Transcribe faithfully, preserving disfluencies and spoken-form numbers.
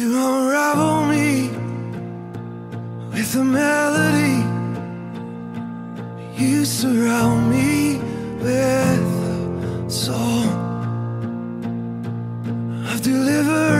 You unravel me with a melody. You surround me with a song of deliverance.